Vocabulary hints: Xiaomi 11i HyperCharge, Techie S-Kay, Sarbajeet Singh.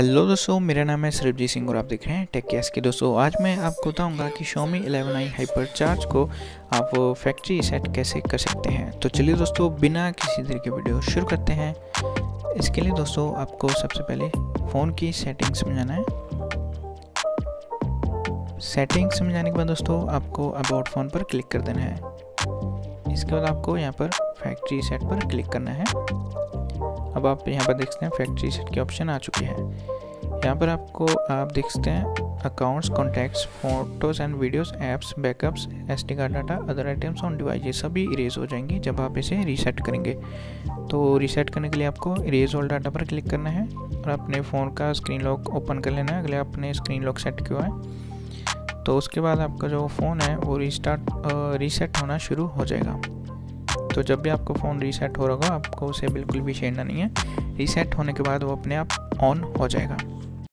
Hello दोस्तों, मेरा नाम है सरबजीत सिंह और आप देख रहे हैं टेकी एस-के। दोस्तों आज मैं आपको बताऊंगा कि Xiaomi 11i HyperCharge को आप फैक्ट्री सेट कैसे कर सकते हैं। तो चलिए दोस्तों, बिना किसी देर के वीडियो शुरू करते हैं। इसके लिए दोस्तों आपको सबसे पहले फ़ोन की सेटिंग्स में जाना है। सेटिंग्स में जाने के बाद दोस्तों आपको अबाउट फ़ोन पर क्लिक कर देना है। इसके बाद आपको यहाँ पर फैक्ट्री सेट पर क्लिक करना है। अब आप यहाँ पर देखते हैं फैक्ट्री सेट के ऑप्शन आ चुके हैं। यहाँ पर आपको आप देखते हैं accounts, contacts, photos and videos, apps, backups, SD card data, other items on device, ये सभी इरेज हो जाएंगी जब आप इसे रीसेट करेंगे। तो रीसेट करने के लिए आपको इरेज ऑल डाटा पर क्लिक करना है और अपने फ़ोन का स्क्रीन लॉक ओपन कर लेना है। अगले आपने स्क्रीन लॉक सेट किया है तो उसके बाद आपका जो फ़ोन है वो रीसेट होना शुरू हो जाएगा। तो जब भी आपका फ़ोन रीसेट हो रहा होगा आपको उसे बिल्कुल भी छेड़ना नहीं है। रीसेट होने के बाद वो अपने आप ऑन हो जाएगा।